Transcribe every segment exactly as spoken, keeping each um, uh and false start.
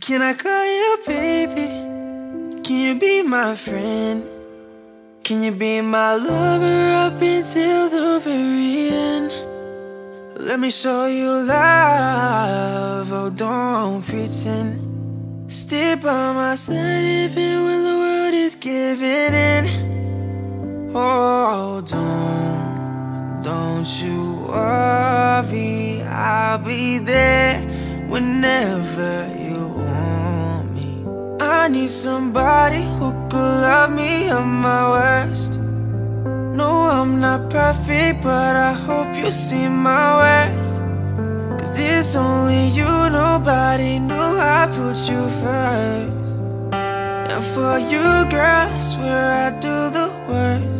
Can I call you baby? Can you be my friend? Can you be my lover up until the very end? Let me show you love, oh don't pretend. Stay by my side even when the world is giving in. Oh don't, don't you worry, I'll be there whenever you want me. I need somebody who could love me at my worst. No, I'm not perfect, but I hope you see my worth. Cause it's only you, nobody knew I put you first. And for you, girl, I swear I do the worst.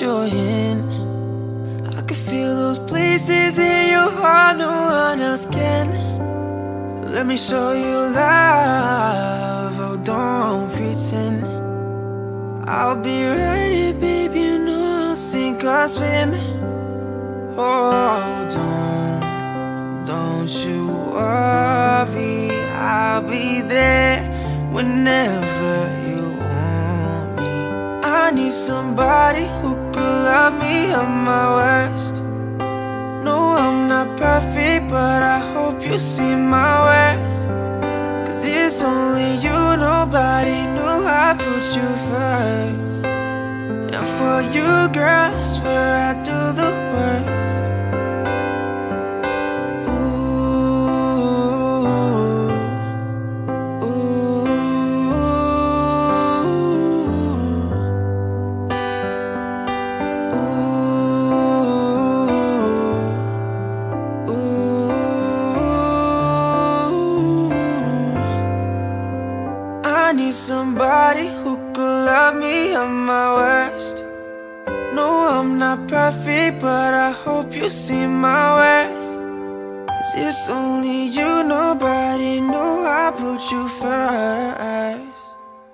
Your hand, I can feel those places in your heart no one else can. Let me show you love, oh don't pretend. I'll be right here, baby, you know I'll sink or swim. Oh don't, don't you worry, I'll be there whenever you want me. I need somebody who love me at my worst. No, I'm not perfect, but I hope you see my worth. Cause it's only you, nobody knew I put you first. And for you, girl, I swear I do the worst. Somebody who could love me at my worst. No, I'm not perfect, but I hope you see my worth. Cause it's only you, nobody knew I put you first.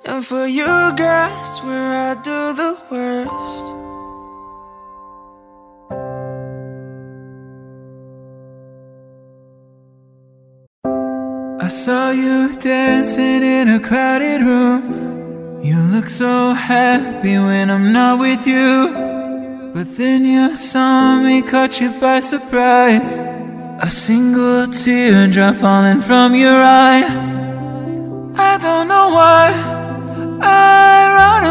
And for you, girl, I swear I do the worst. I saw you dancing in a crowded room. You look so happy when I'm not with you. But then you saw me, caught you by surprise. A single teardrop falling from your eye. I don't know why I run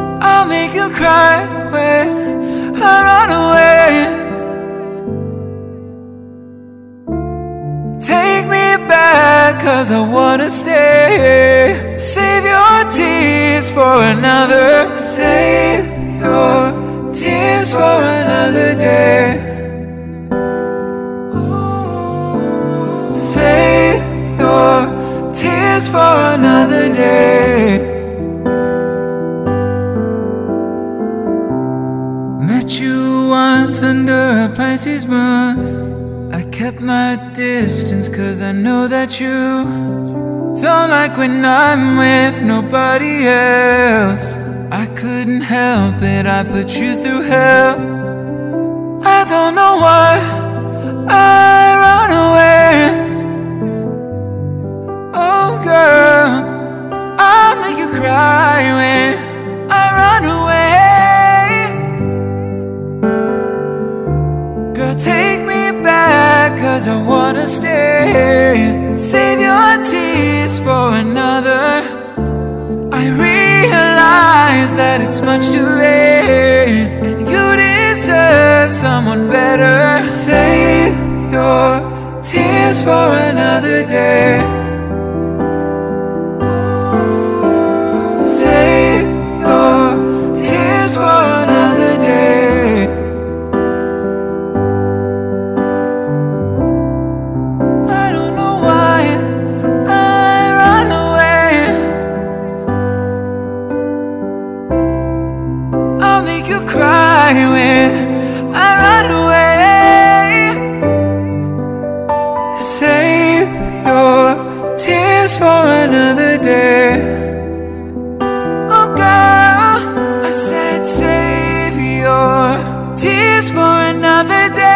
away. I'll make you cry when I run away. Take me back, cause I wanna stay. Save your tears for another. Save your tears for another day. Ooh. Save your tears for another day. Met you once under a Pisces moon. I kept my distance cause I know that you don't like when I'm with nobody else. I couldn't help it, I put you through hell. I don't know why I run away. Oh girl, I'll make you cry when I run away. Girl, take me back, cause I wanna stay. Save your tears for another. I realize that it's much too late, and you deserve someone better. Save your tears for another day. Save your tears for another day. When I run away, just for another day. Oh girl, I said save your tears for another day.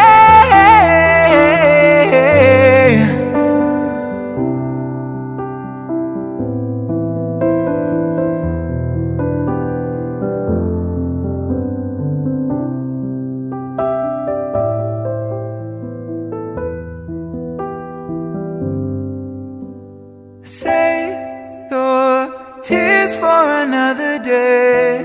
Save your tears for another day.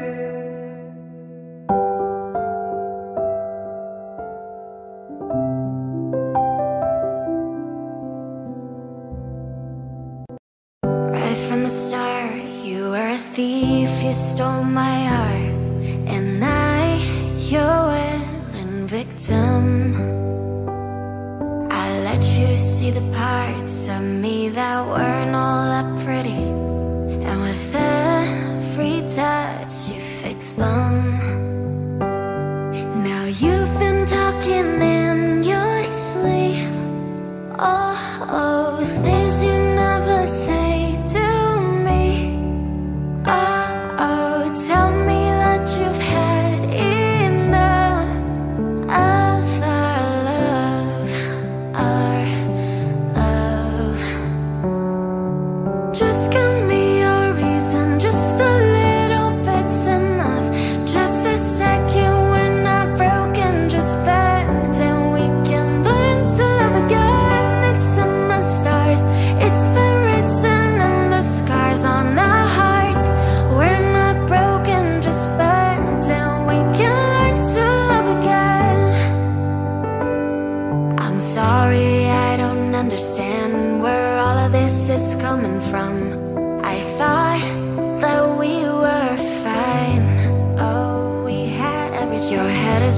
Right from the start, you were a thief, you stole my heart, and I, your willing victim. Let you see the parts of me that weren't all that pretty, and with every touch you fix them. Now you've been talking in your sleep. Oh, oh, things you never say to me. Oh, oh, tell me that you've had enough. Oh,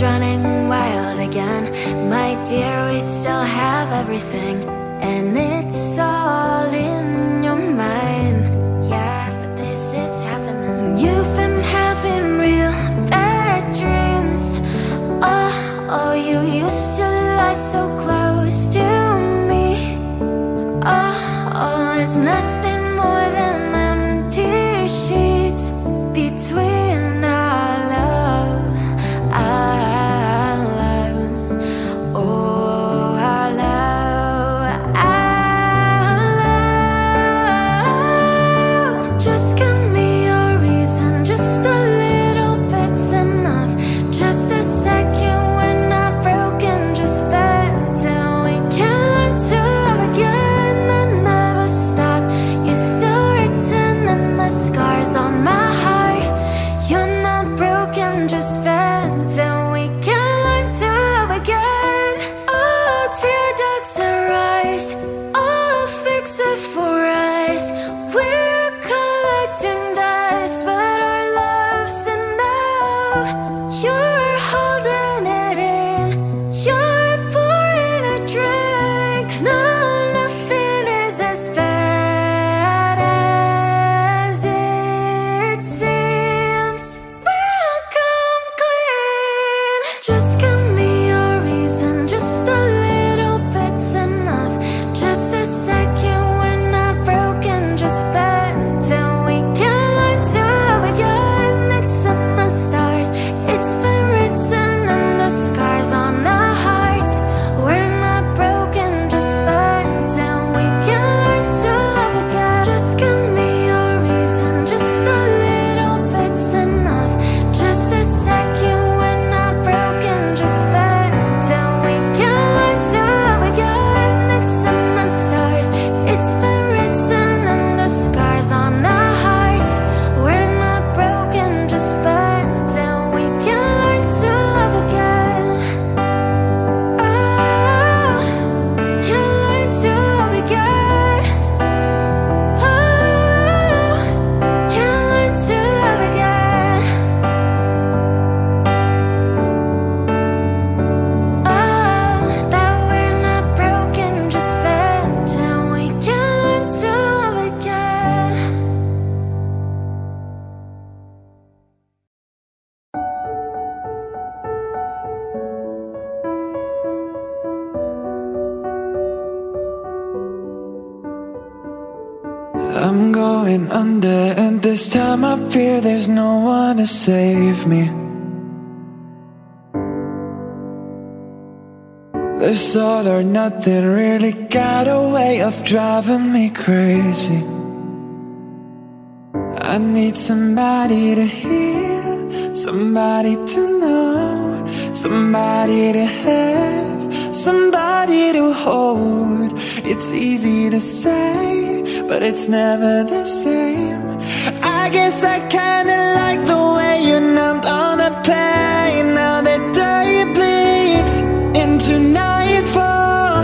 running wild again, my dear, we still have everything, and it's all in your mind. Yeah, but this is happening. You've been having real bad dreams. Oh, oh, you used to lie so close to me. Oh, oh, there's nothing more than empty sheets between. I'm going under, and this time I fear there's no one to save me. This all or nothing really got a way of driving me crazy. I need somebody to hear, somebody to know, somebody to have, somebody to hold. It's easy to say, but it's never the same. I guess I kinda like the way you numbed all the pain. Now the day bleeds into nightfall,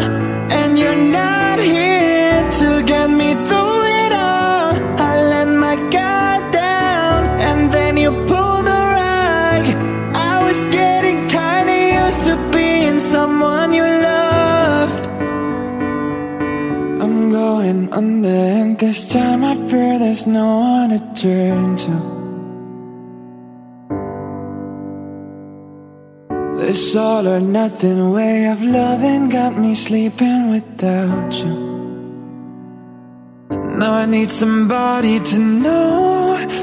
and you're not here to get me through it all. I let my guard down, and then you pull the rug. I was getting kinda used to being someone you love. I'm going under, and this time I fear there's no one to turn to. This all or nothing way of loving got me sleeping without you. Now I need somebody to know,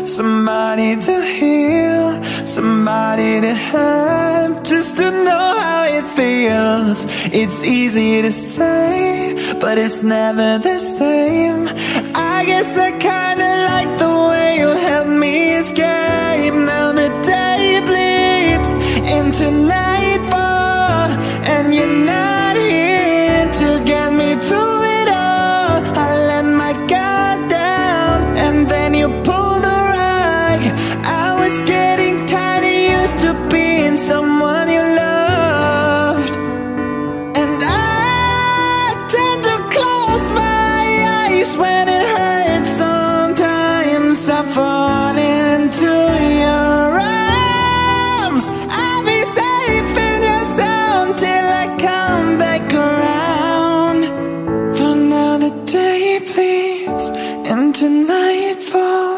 somebody to heal, somebody to have, just to know how it feels. It's easy to say, but it's never the same. I guess I kinda like the way you help me escape. Now the day bleeds into nightfall, and you're not here to get me through it all. I let my guard down, and then you pull the rug. I was getting kinda used to being someone you loved, and I tend to close my eyes when it hurts. Sometimes I fall into your arms. I'll be safe in your sound till I come back around. For now the day bleeds into nightfall,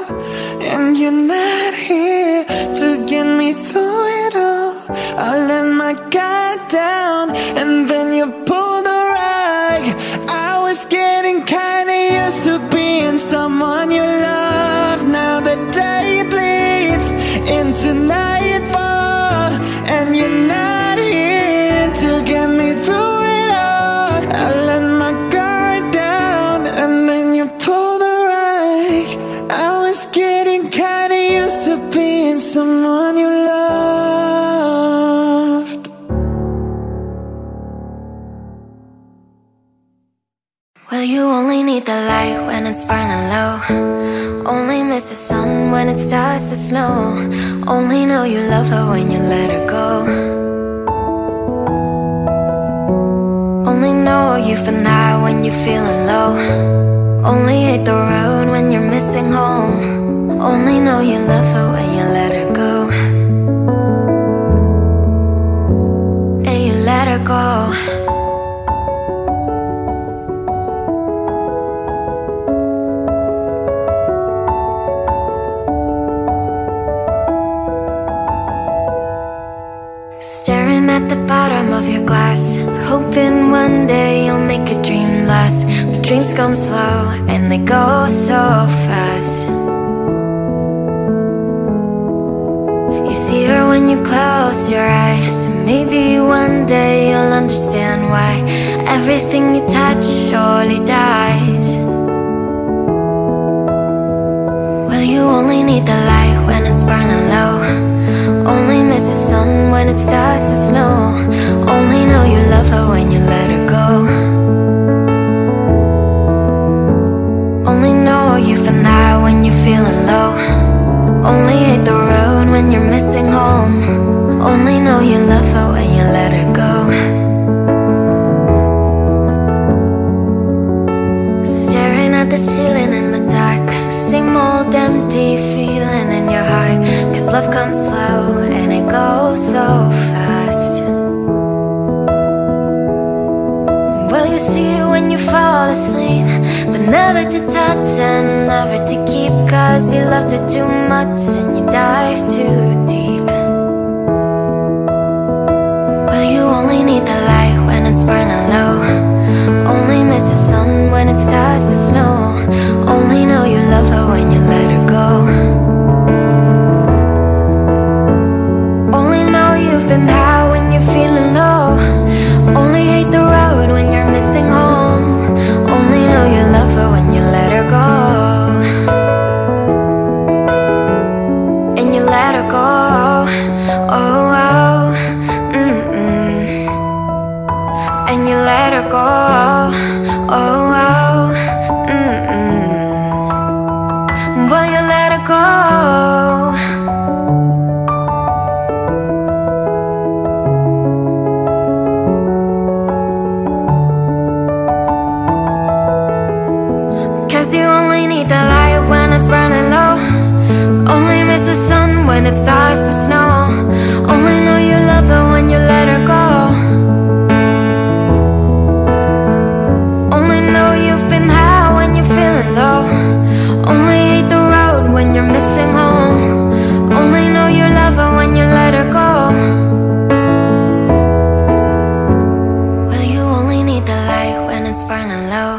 and you're not here to get me through it all. I let my guard down, and then you pull the rug. I was getting kinda used to being someone you love. Now the day bleeds into nightfall, and you're not here to get me through it all. I let my guard down, and then you pull the rug. I was getting kinda used to being someone you loved. Well, you only need the light when it's burning low. Only miss the sun when it starts to snow. Only know you love her when you let her go. Only know you for now when you're feeling low. Only hate the road when you're missing home. Only know you love her when you let her go. And you let her go. Staring at the bottom of your glass, hoping one day you'll make a dream last. But dreams come slow and they go so fast. You see her when you close your eyes. Maybe one day you'll understand why everything you touch surely dies. Well, you only need the light when it's burning low. Only miss the sun when it starts to snow. Only know you love her when you let her go. Only know you for now when you're feeling low. Only hate the road when you're missing home. Only know you love her when you let her go. Staring at the ceiling in the dark, same old empty feeling in your heart. Cause love comes slow and it goes so fast. Well, you see it when you fall asleep, but never to touch and never to keep. Cause you loved her too much and you dive too deep. Well, you only need the light when it's burning low. Only miss the sun when it starts to snow. Only know you her go. Oh, oh, mm-mm. Will you let her go? Cause you only need the light when it's burning low. Only miss the sun when it starts to snow. Only know you love her when you let her go. Only know you've been high when you're feeling low. Only hate the road when you're missing home. Only know you love her when you let her go. Well, you only need the light when it's burning low.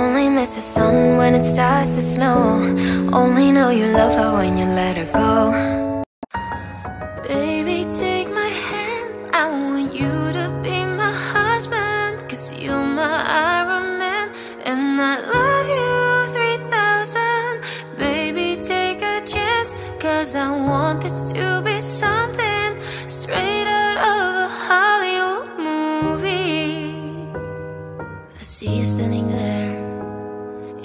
Only miss the sun when it starts to snow. Only know you love her when you let her go. I want this to be something straight out of a Hollywood movie. I see you standing there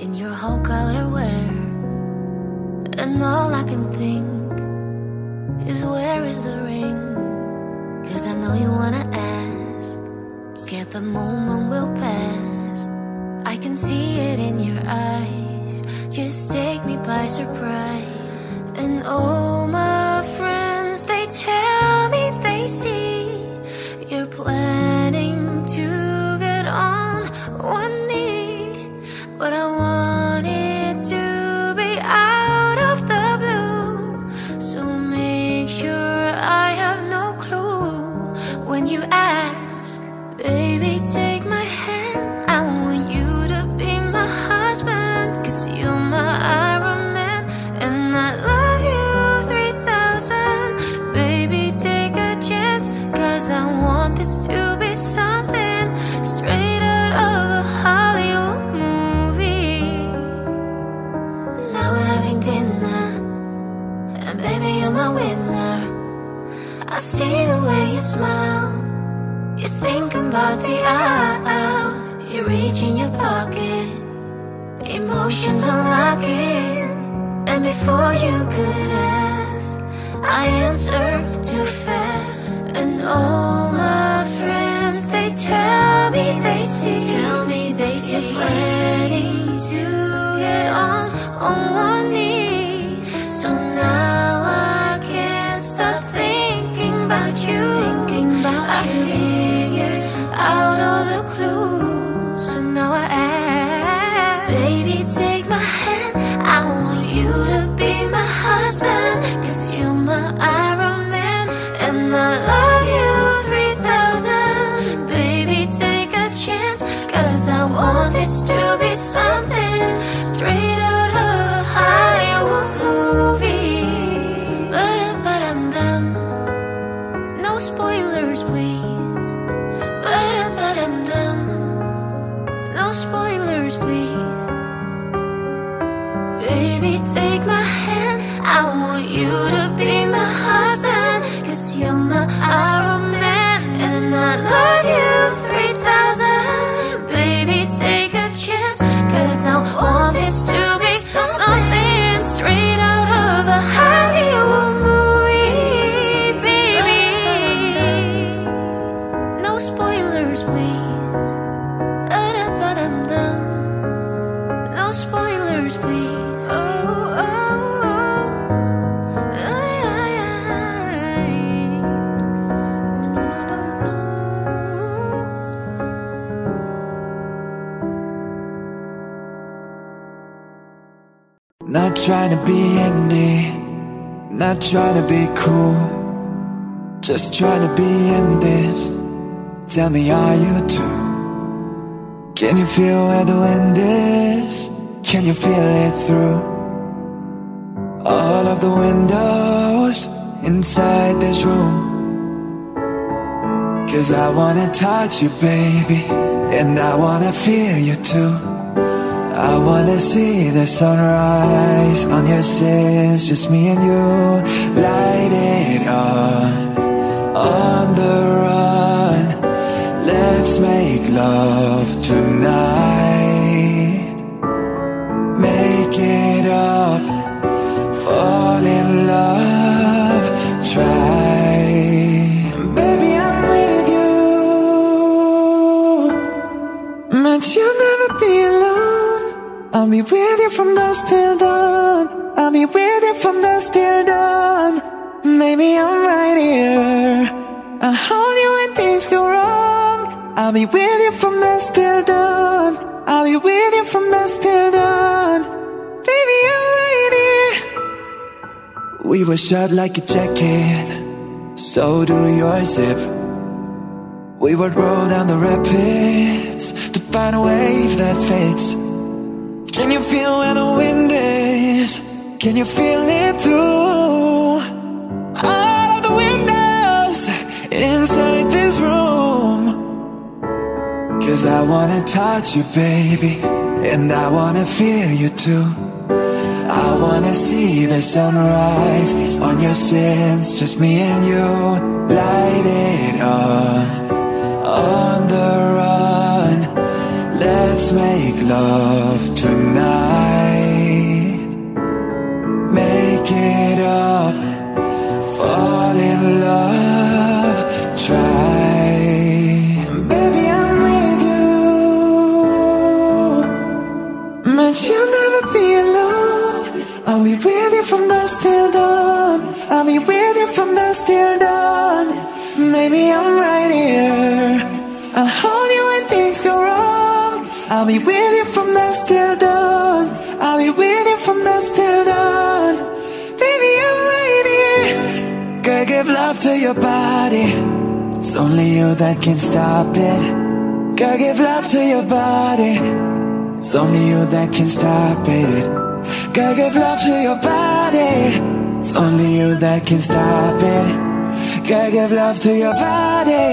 in your whole color wear, and all I can think is where is the ring? Cause I know you wanna ask, scared the moment will pass. I can see it in your eyes, just take me by surprise. And all my friends, they tell me they see you're planning to get on one knee. But I want it to be out of the blue, so make sure I have no clue when you ask. Baby, take my hand, I want you to be my husband. Cause you're my Iron Man, and I love you. I want this to be something straight out of a Hollywood movie. Now we're having dinner, and baby, you're my winner. I see the way you smile, you think about the hour. You reach in your pocket, emotions unlocking. And before you could ask, I answered too fast. And all my friends, they tell me they see, tell me they see you're planning to get on on one knee. So now I can't stop thinking about you. Thinking about I you. Figured out all the clues, so now I ask. Baby, take my hand, I want you to be my husband. Cause you're my Iron Man, and I love you. Want this to be something straight out of a Hollywood movie. But, but I'm dumb. No spoilers, please. But, but I'm dumb. No spoilers, please. Baby, take my hand. I want you to be my husband. Cause you're my Iron Man, and I love you three thousand. Take a chance, cause I want this to be something straight out of a Hollywood movie, baby. No spoilers, please. But I'm dumb. No spoilers, please. Oh, oh, oh. Ay, ay, ay. No, no, no, no. Not trying to be Andy, not trying to be cool, just trying to be in this. Tell me, are you too? Can you feel where the wind is? Can you feel it through all of the windows inside this room? Cause I wanna touch you, baby, and I wanna feel you too. I wanna see the sunrise on your sins, just me and you. Light it on, on the run. Let Let's make love tonight. Make it up. Fall in love. Try. Baby, I'm with you, but you'll never be alone. I'll be with you from dusk till dawn. I'll be with you from dusk till dawn. Maybe I'm right here. I'll hold you when things go wrong. I'll be with you from dusk till dawn. I'll be with you from dusk till dawn. Baby, I'm right here. We were shot like a jacket, so do your zip. We would roll down the rapids to find a wave that fits. Can you feel where the wind is? Can you feel it through all of the windows inside this room? Cause I wanna touch you, baby, and I wanna feel you too. I wanna see the sunrise on your sins, just me and you. Light it up, on the run. Let's make love tonight. Make it up, fall in love. Try. Baby, I'm with you, but you'll never be alone. I'll be with you from dusk till dawn. I'll be with you from dusk till dawn. Maybe I'm right here. I'll hold you when things go wrong. I'll be with you from dusk till dawn. I'll be with you from dusk till dawn. Baby, I'm right here. Girl, give love to your body. It's only you that can stop it. Girl, give love to your body. It's only you that can stop it. Girl, give love to your body. It's only you that can stop it. Girl, give love to your body.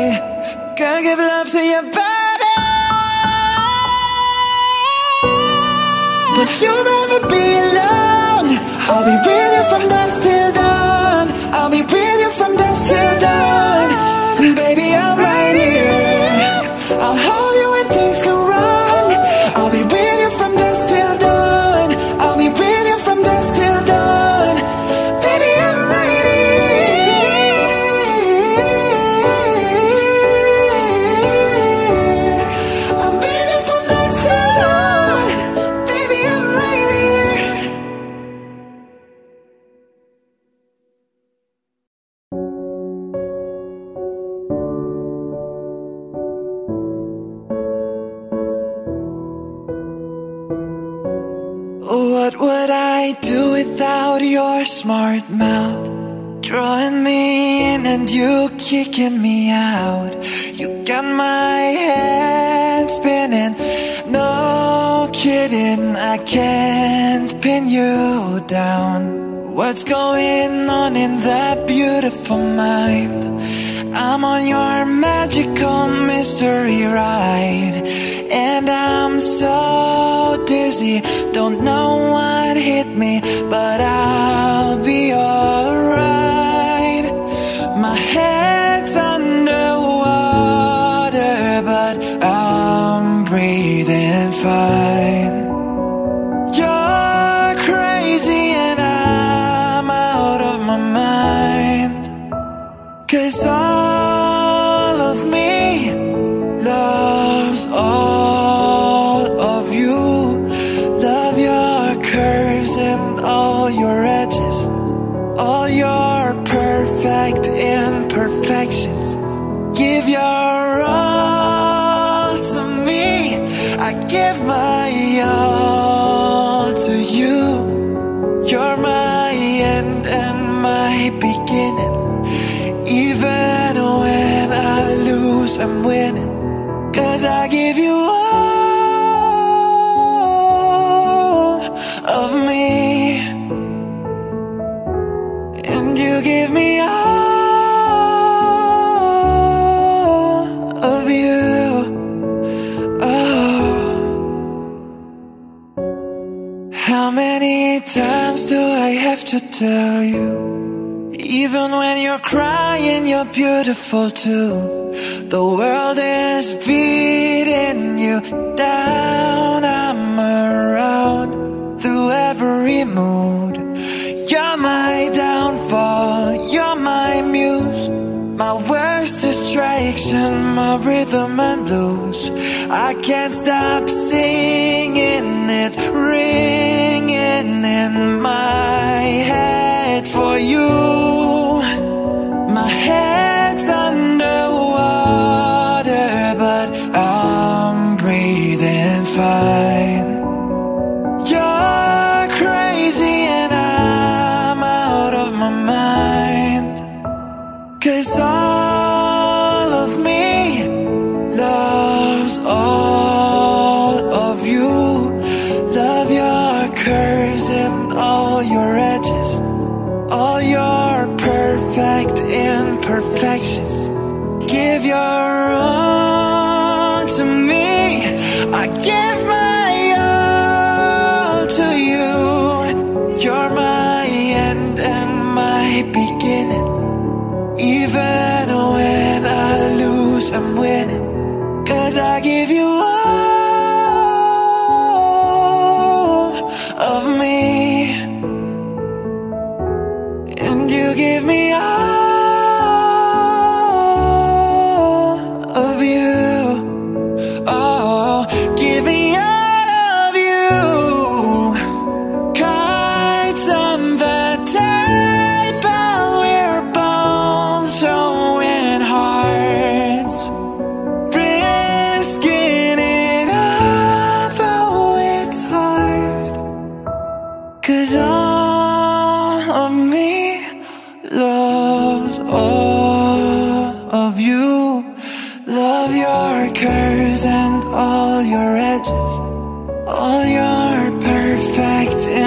Girl, give love to your body. But you'll never be alone. I'll be with you from dusk till dawn. I'll be with you from dusk till dawn. Baby, I'm right here. I'll hold you when things go wrong. I'll be with you from dusk till dawn. I'll be with you from dusk till dawn. Baby, I'm right here. I'll be with you from dusk till dawn. Baby, I'm right here. Your smart mouth drawing me in and you kicking me out. You got my head spinning, no kidding, I can't pin you down. What's going on in that beautiful mind? I'm on your magical mystery ride, and I'm so dizzy, don't know what hit me, but I'll be alright. My head's underwater, but I'm breathing fine. You're crazy and I'm out of my mind, cause I give your all to me, I give my all to you. You're my end and my beginning, even when I lose, I'm winning, cause I give you all of me, and you give me all. How many times do I have to tell you? Even when you're crying, you're beautiful too. The world is beating you down. I'm around through every mood. You're my downfall, you're my muse, my worst distraction, my rhythm and blues. I can't stop singing, it's ringing in my head for you. My head's underwater, but I'm breathing fine. You're crazy and I'm out of my mind, 'cause I imperfections. Give your all to me, I give my all to you. You're my end and my beginning. Even when I lose, I'm winning, 'cause I give you all of me, and you give me all.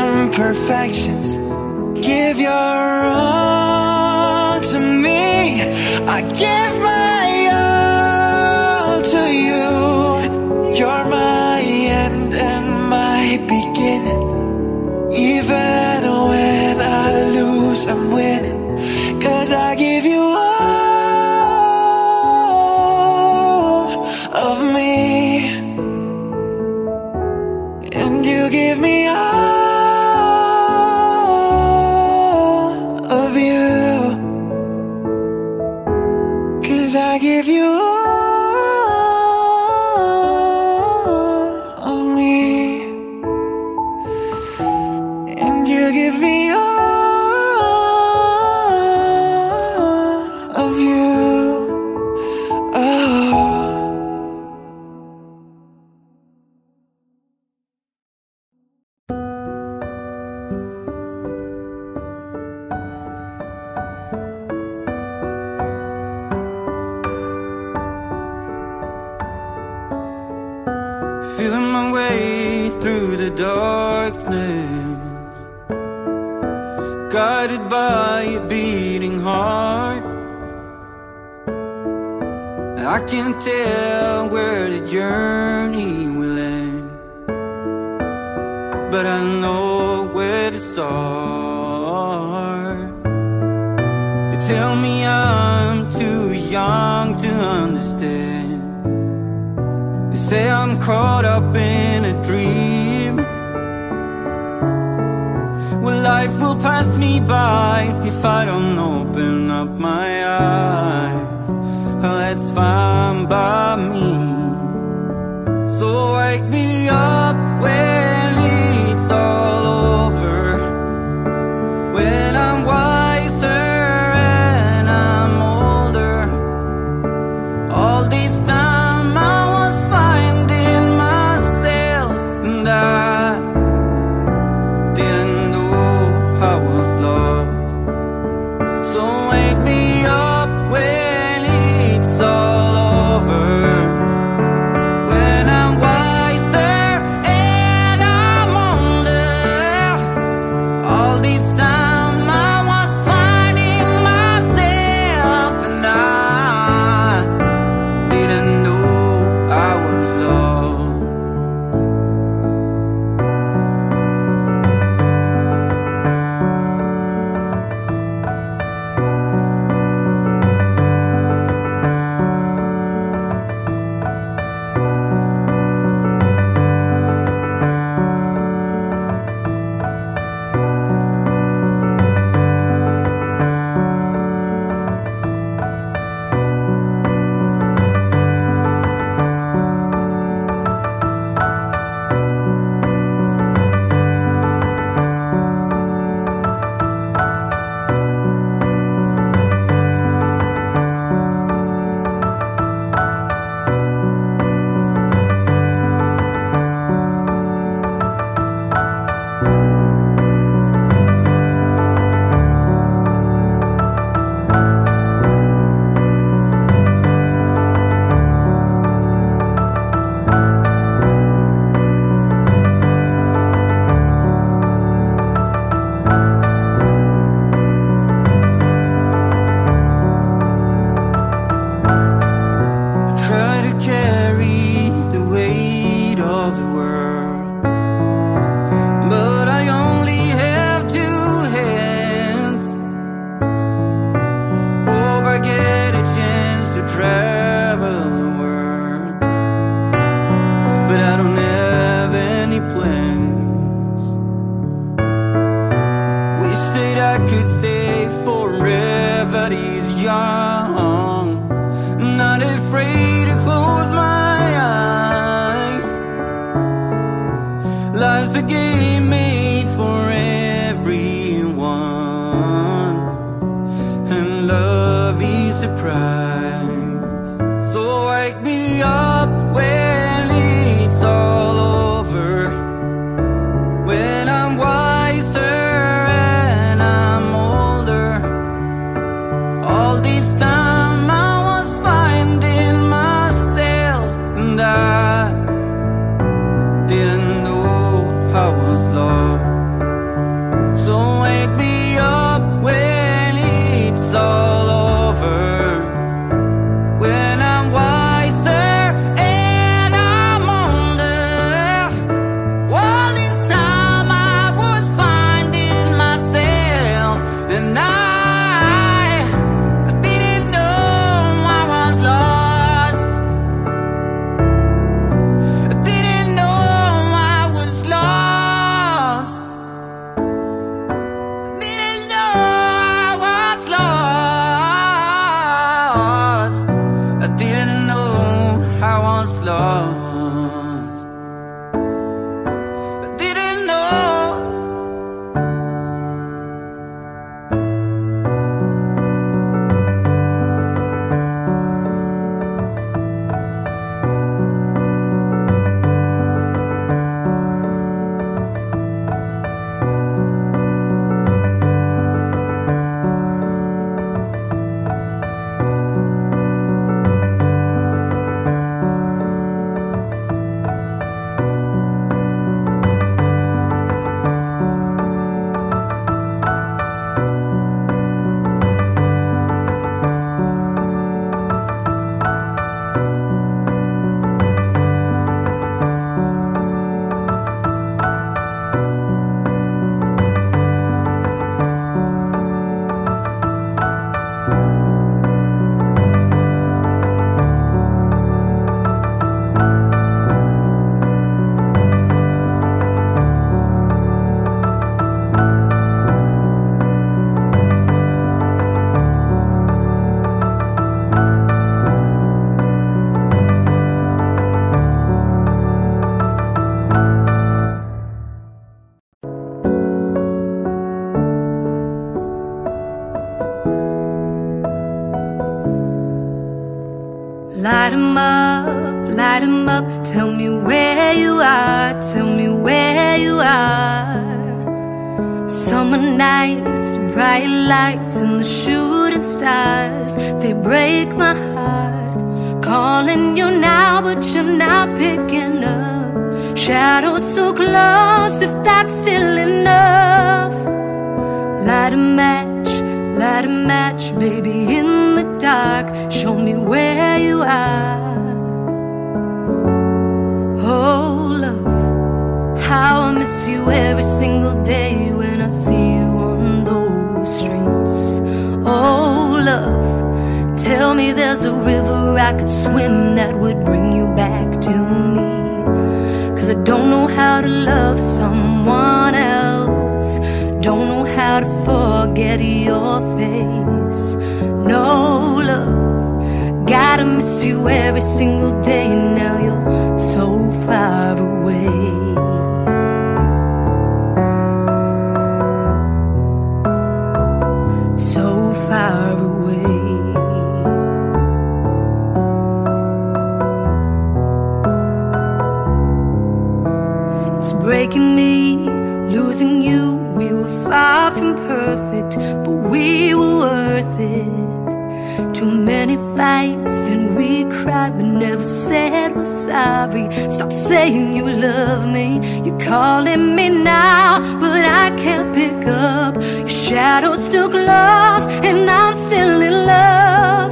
Imperfections, give your all to me, I give my all to you. You're my end and my beginning. Even when I lose, I'm winning, 'cause I give you all of me, and you give me all. I give you all of me, and you give me all of you. Guided by a beating heart, I can tell where the journey will end, but I know where to start. They tell me I'm too young to understand. They say I'm caught up in a dream. Life will pass me by if I don't open up my eyes. Well, that's fine by me. So wake me up when it's all over, when I'm wiser and I'm older. All this time I was finding myself, and I didn't I was lost. So wake me up when it's all over, when I'm wiser It's a game made for everyone, and love is a prize. So wake me up when it's all over, when I'm wiser and I'm older. All this time I was finding myself, and I didn't know I was lost. So wake me up when it's all over, when I'm wiser and I'm older. All this time I was finding myself, and I, I didn't know I was lost. I didn't know I was lost. Light 'em up, light 'em up, tell me where you are, tell me where you are. Summer nights, bright lights and the shooting stars, they break my heart. Calling you now, but you're not picking up. Shadows so close, if that's still enough. Light a match, light a match, baby, in the dark, show me where you are. Oh love, how I miss you every single day when I see you on those streets. Oh love, tell me there's a river I could swim that would bring you back to me. Cause I don't know how to love someone else, don't know how to forget your face. No love, gotta miss you every single day. Now you're so far away. So far away. It's breaking me, losing you. We were far from perfect, but we were worth it. Too many fights and we cried but never said we're sorry. Stop saying you love me, you're calling me now, but I can't pick up. Your shadow's still close and I'm still in love.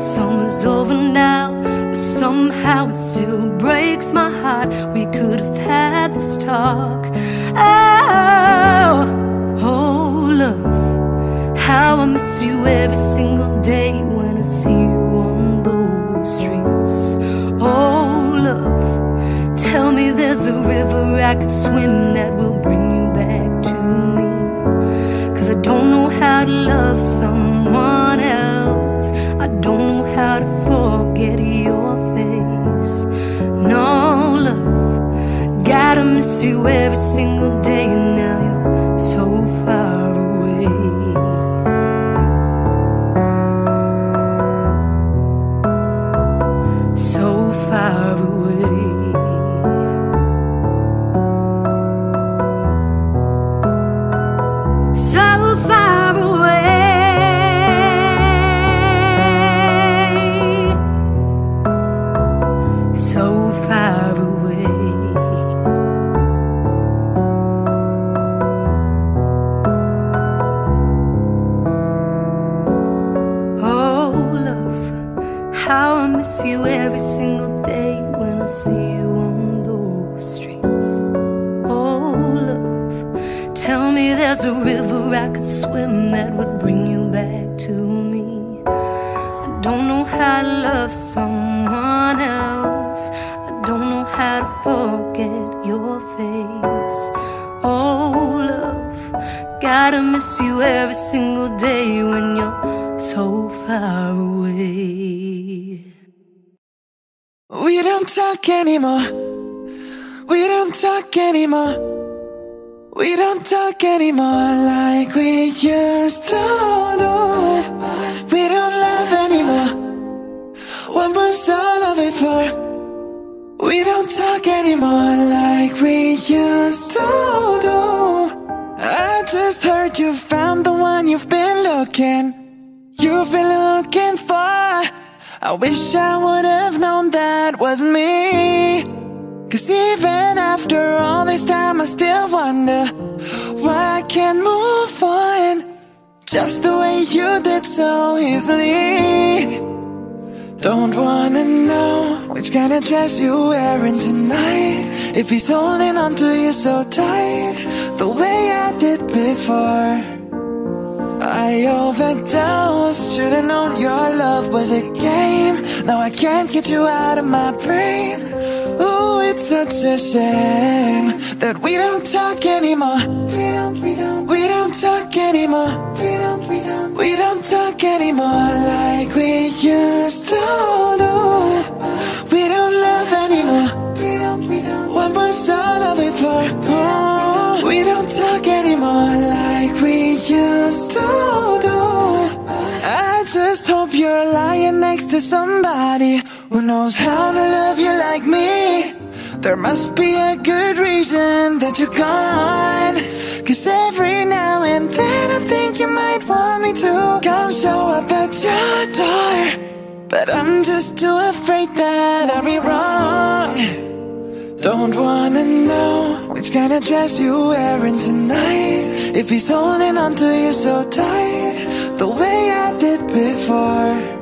Summer's over now, but somehow it still breaks my heart. We could have had this talk. Oh, oh love, how I miss you every single day when I see you on those streets. Oh love, tell me there's a river I could swim that will bring you back to me. Cause I don't know how to love someone else, I don't know how to forget your face. No love, gotta miss you every single day, and now you're so far away. So far away. So far away. So far away. You every single day when I see you on those streets. Oh love, tell me there's a river I could swim that would bring you back to me. I don't know how to love someone else. I don't know how to forget your face. Oh love, gotta miss you every single day when you're so far away. We don't talk anymore. We don't talk anymore. We don't talk anymore like we used to do. We don't love anymore. What was all of it for? We don't talk anymore like we used to do. I just heard you found the one you've been looking, you've been looking for. I wish I would have known that wasn't me. Cause even after all this time I still wonder why I can't move on just the way you did so easily. Don't wanna know which kind of dress you're wearing tonight, if he's holding on to you so tight the way I did before. I overdosed, should've known your love was a game. Now I can't get you out of my brain. Ooh, it's such a shame that we don't talk anymore. We don't, we don't, we don't talk anymore. We don't, we don't, we don't talk anymore like we used to do. We don't love anymore. We don't, we don't, what was all of it for? Oh, we don't talk anymore like we used to do. I just hope you're lying next to somebody who knows how to love you like me. There must be a good reason that you're gone. Cause every now and then I think you might want me to come show up at your door, but I'm just too afraid that I'll be wrong. Don't wanna know which kind of dress you're wearing tonight, if he's holding on to you so tight the way I did before.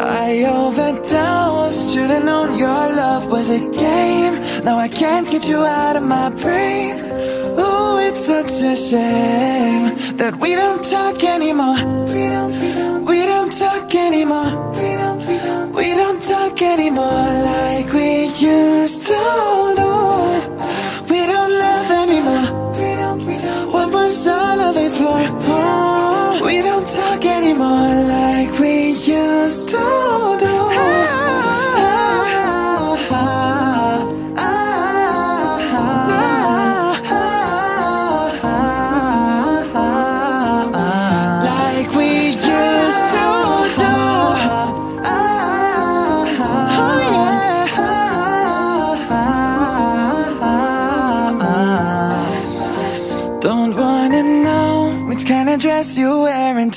I overdosed, should've known your love was a game. Now I can't get you out of my brain. Ooh, it's such a shame that we don't talk anymore. We don't, we don't, we don't talk anymore. We don't, we don't. We don't talk anymore like we used to do. We don't love anymore. We don't, we don't. What was all of it for? Oh, we don't talk anymore like we used to do. Dress you're wearing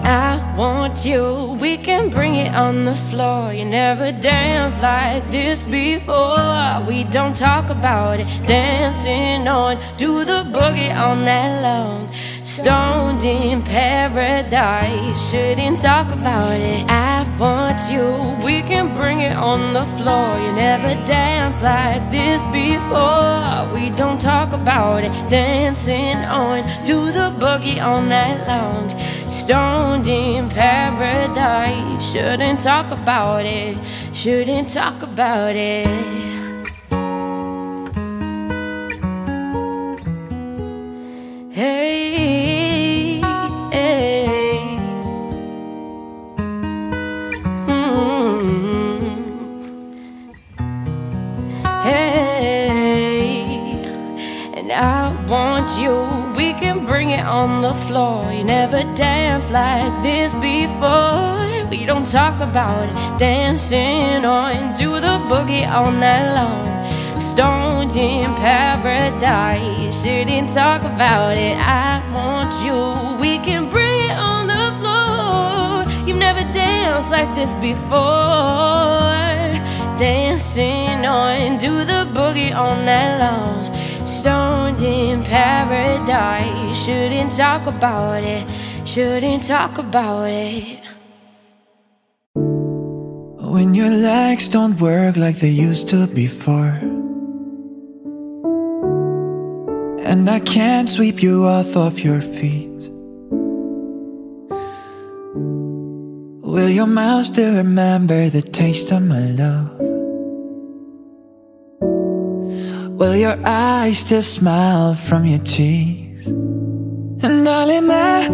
I want you, we can bring it on the floor. You never danced like this before. We don't talk about it, dancing on, do the boogie all night long. Stoned in paradise, shouldn't talk about it. I want you, we can bring it on the floor. You never danced like this before. We don't talk about it, dancing on, do the boogie all night long. Stoned in paradise, shouldn't talk about it, shouldn't talk about it. Hey, hey. Mm-hmm. Hey, and I want you, we can bring it on the floor. You never danced like this before. We don't talk about it, dancing on, do the boogie all night long. Stoned in paradise, shouldn't talk about it. I want you, we can bring it on the floor. You've never danced like this before. Dancing on, do the boogie all night long. Stoned in paradise, shouldn't talk about it, shouldn't talk about it. When your legs don't work like they used to before, and I can't sweep you off of your feet, will your mouth still remember the taste of my love? Will your eyes still smile from your cheeks? And darling, I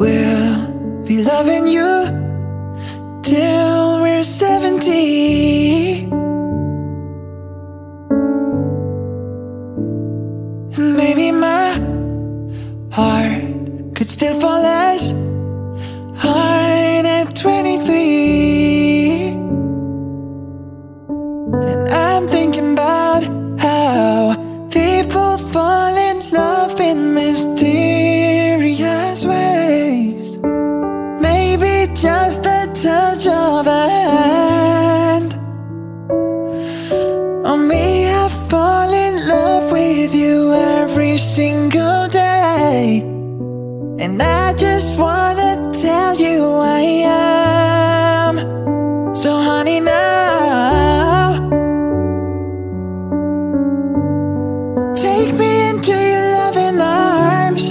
will be loving you till we're seventy. And maybe my heart could still fall as hard at twenty-three. And I'm thinking about how people fall in love in mysterious ways. Maybe just the touch of a hand, or me, I fall in love. every single day, and I just wanna tell you I am. So honey, now take me into your loving arms,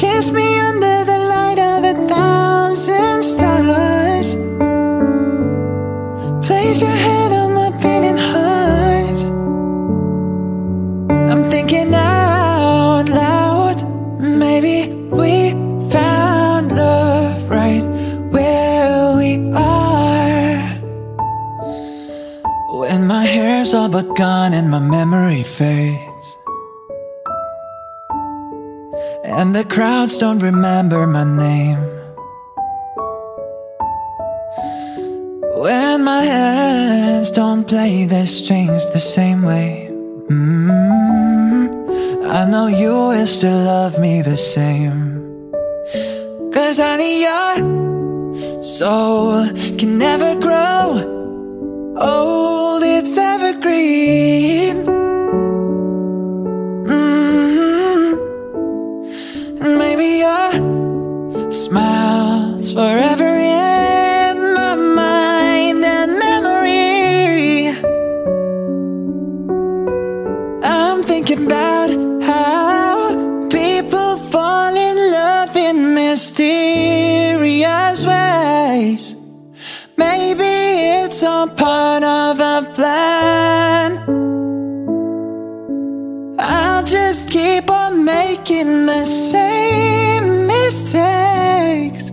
kiss me under the light of a thousand stars, place your hand. Out loud, maybe we found love right where we are. When my hair's all but gone and my memory fades, and the crowds don't remember my name. When my hands don't play their strings the same way, mm-hmm, I know you will still love me the same. Cause honey, your soul can never grow old, it's evergreen. Mm-hmm. And maybe your smile's forever in my mind and memory. I'm thinking about mysterious ways. Maybe it's all part of a plan. I'll just keep on making the same mistakes,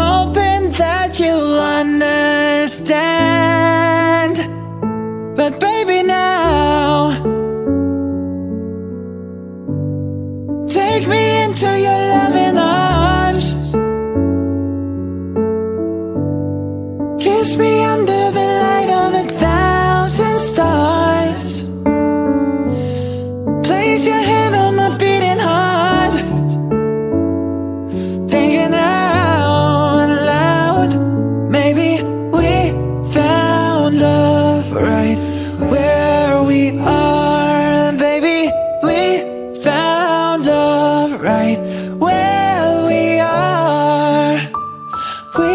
hoping that you'll understand. But baby, now take me into your loving arms, kiss me under the light of a thousand stars, place your hand on my beating heart. Thinking out loud, maybe we found love right where we are. Baby, we found love right where we are. We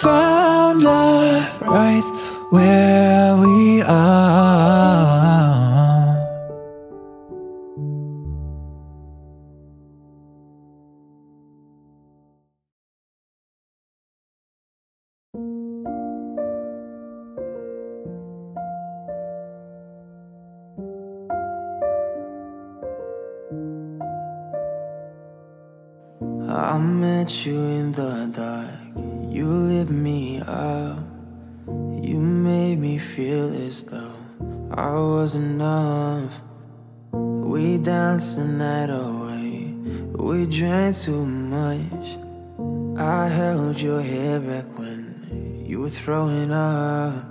found love right where we are. I met you in the dark, you lit me up, you made me feel as though I was enough. We danced the night away, we drank too much. I held your hair back when you were throwing up.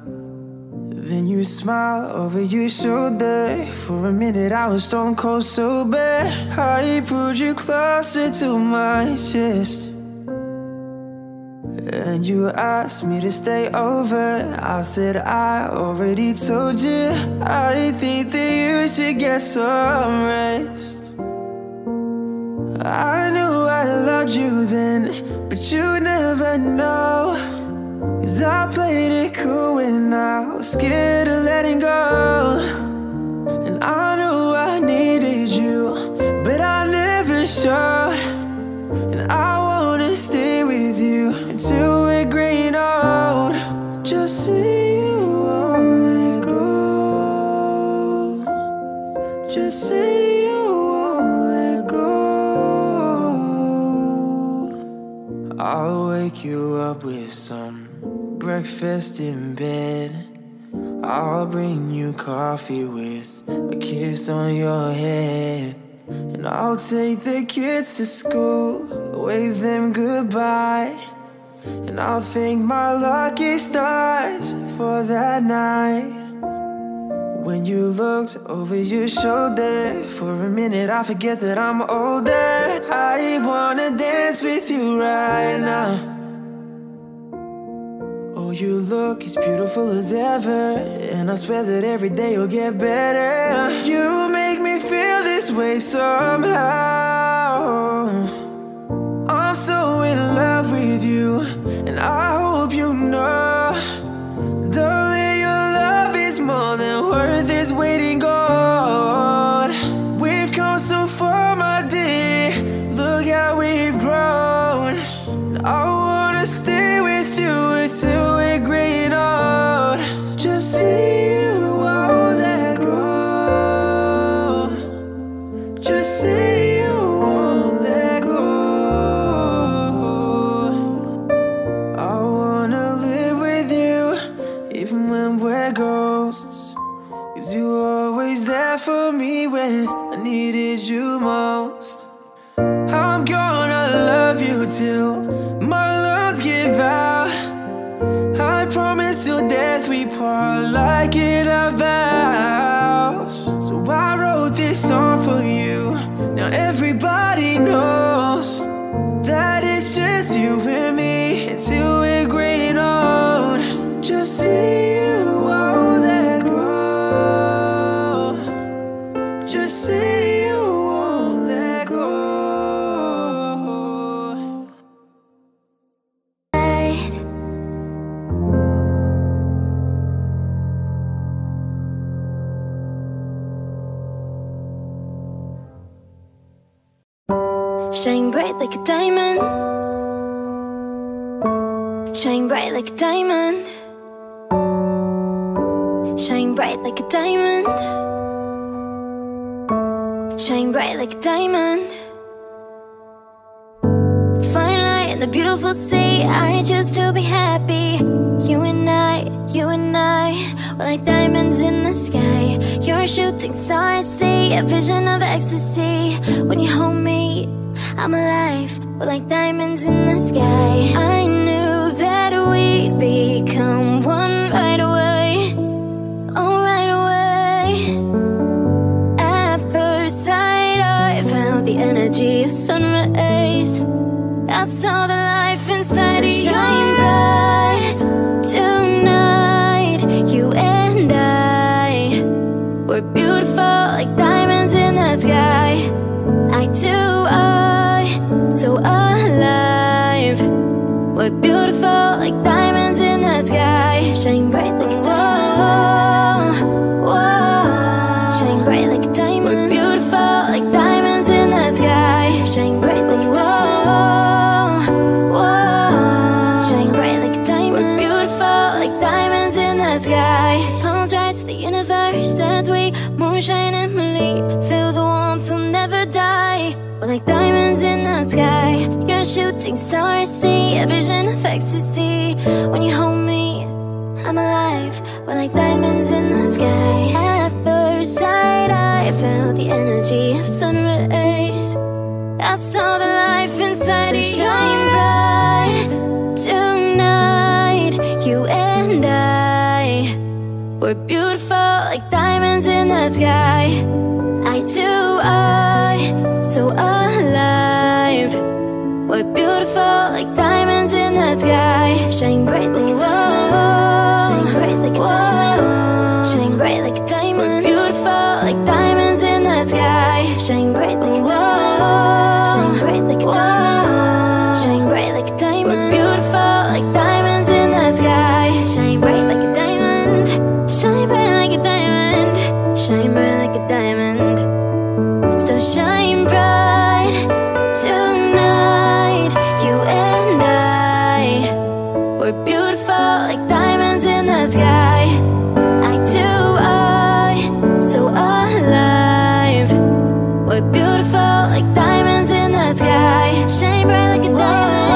Then you smiled over your shoulder. For a minute I was stone cold sober. I pulled you closer to my chest, and you asked me to stay over. I said I already told you, I think that you should get some rest. I knew I loved you then, but you never know, cause I played it cool and I was scared of letting go. And I knew I needed you, but I never showed. And I wanna stay with you until we're gray and old. Just say you won't let go. Just say you won't let go. I'll wake you up with some breakfast in bed. I'll bring you coffee with a kiss on your head. And I'll take the kids to school, wave them goodbye, and I'll thank my lucky stars for that night. When you looked over your shoulder, for a minute I forget that I'm older. I wanna dance with you right now. Oh, you look as beautiful as ever, and I swear that every day you'll get better. You make me feel this way somehow. I'm so in love with you, and I hope you know, darling, your love is more than worth its weight in gold. We've come so far, my dear, look how we've grown, and I wanna stay till we're gray and old. Just say you won't let go. Just say you won't let go. I wanna live with you, even when we're ghosts, 'cause you were always there for me when I needed you most. I'm gonna love you till my lungs give out. I promise till death we part, like it our vows. So I wrote this song for you, now everybody knows that it's just you and me until we're gray and old. Just say you won't let go. Just say you won't let go. Shine bright like a diamond. Shine bright like a diamond. Shine bright like a diamond. Shine bright like a diamond. Fine light in the beautiful sea, I choose to be happy. You and I, you and I, we're like diamonds in the sky. You're a shooting star, I see a vision of ecstasy. When you hold me, I'm alive, we're like diamonds in the sky. I knew that we'd become one right away. Oh, right away. At first sight, I felt the energy of sun rays. I saw the life inside of you. Shine bright tonight, you and I, we're beautiful like diamonds in the sky. I do. So alive, we're beautiful like diamonds in the sky. Shine bright like a diamond. Whoa, whoa. Shine bright like a diamond. We're beautiful like diamonds in the sky. Shine bright like a diamond. Whoa, whoa. Shine bright like a diamond. We're beautiful like diamonds in the sky. Palms rise to the universe as we moonshine and believe. Feel the warmth, we'll never die. We're like diamonds in the sky. You're a shooting star, I see a vision of ecstasy. When you hold me, I'm alive. We're like diamonds in the sky. At first sight, I felt the energy of sun rays. I saw the life inside of you. Shine bright tonight, you and I, we're beautiful like diamonds in the sky. I do, I. So alive, we're beautiful like diamonds in the sky. Shine bright like a diamond. Shine bright like a diamond. Shine bright like a diamond. We're beautiful like diamonds in the sky. Shine bright like a diamond. Shine bright like a diamond. Shine bright like a diamond. We're beautiful like diamonds in the sky. Shine bright like a diamond. Shine bright like a diamond. Shine bright like a diamond. So shine bright tonight, you and I, we're beautiful like diamonds in the sky. I do, I, so alive, we're beautiful like diamonds in the sky. Shine bright like a diamond.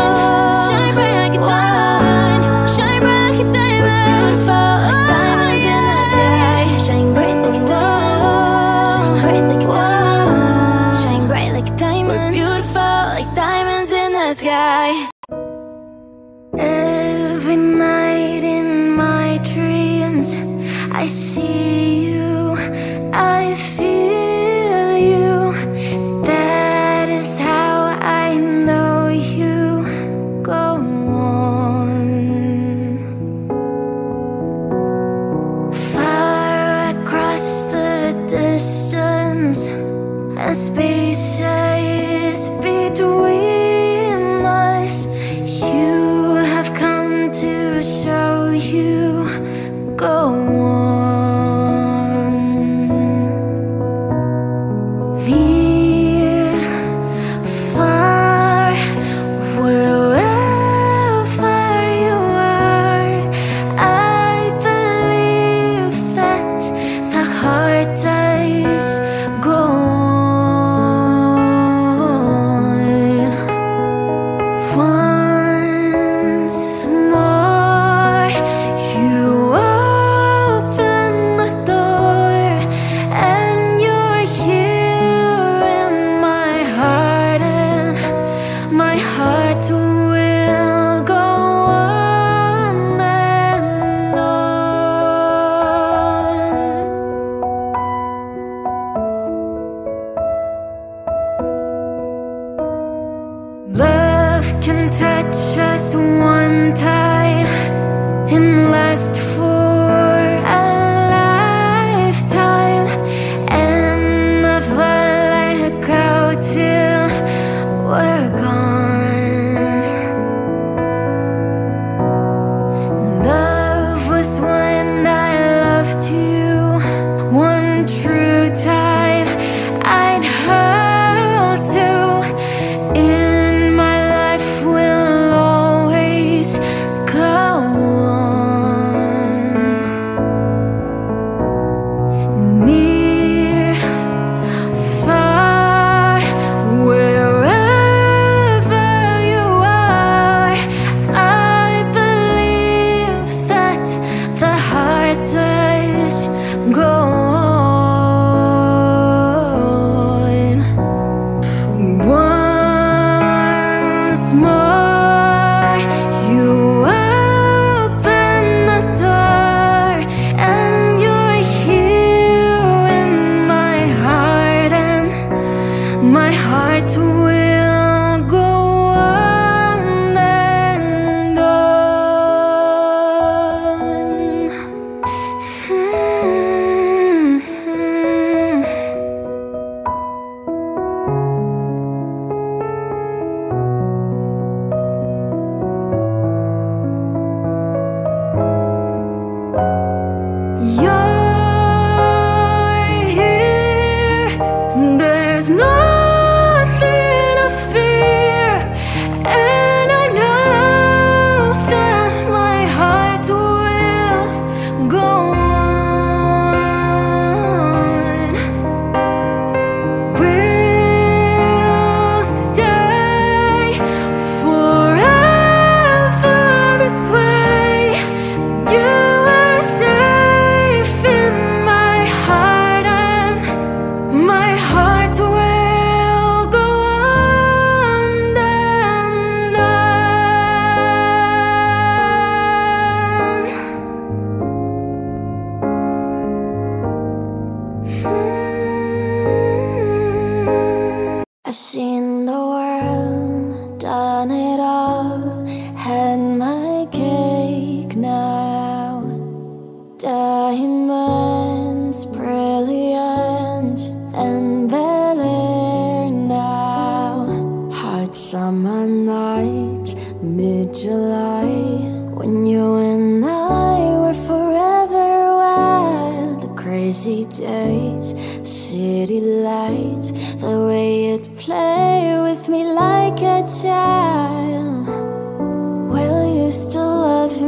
Shine bright like a diamond. Shine bright like a diamond. We're beautiful like diamonds in the sky. Shine bright like a diamond. Shine bright like a diamond. We're beautiful like diamonds in the sky. Every night in my dreams, I see you, I feel you. That is how I know you go on. Will you still love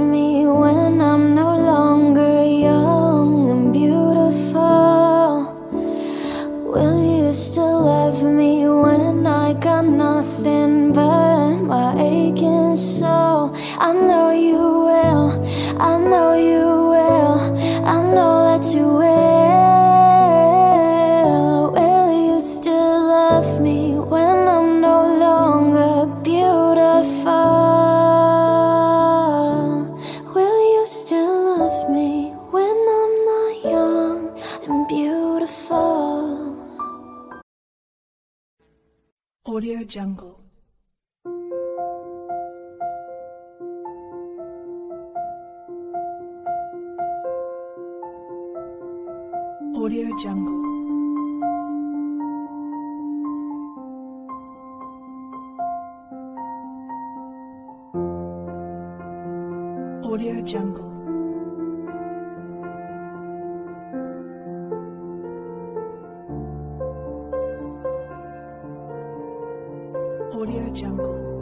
me when I'm no longer Audio Jungle. Audio Jungle. Audio Jungle. Audio Jungle.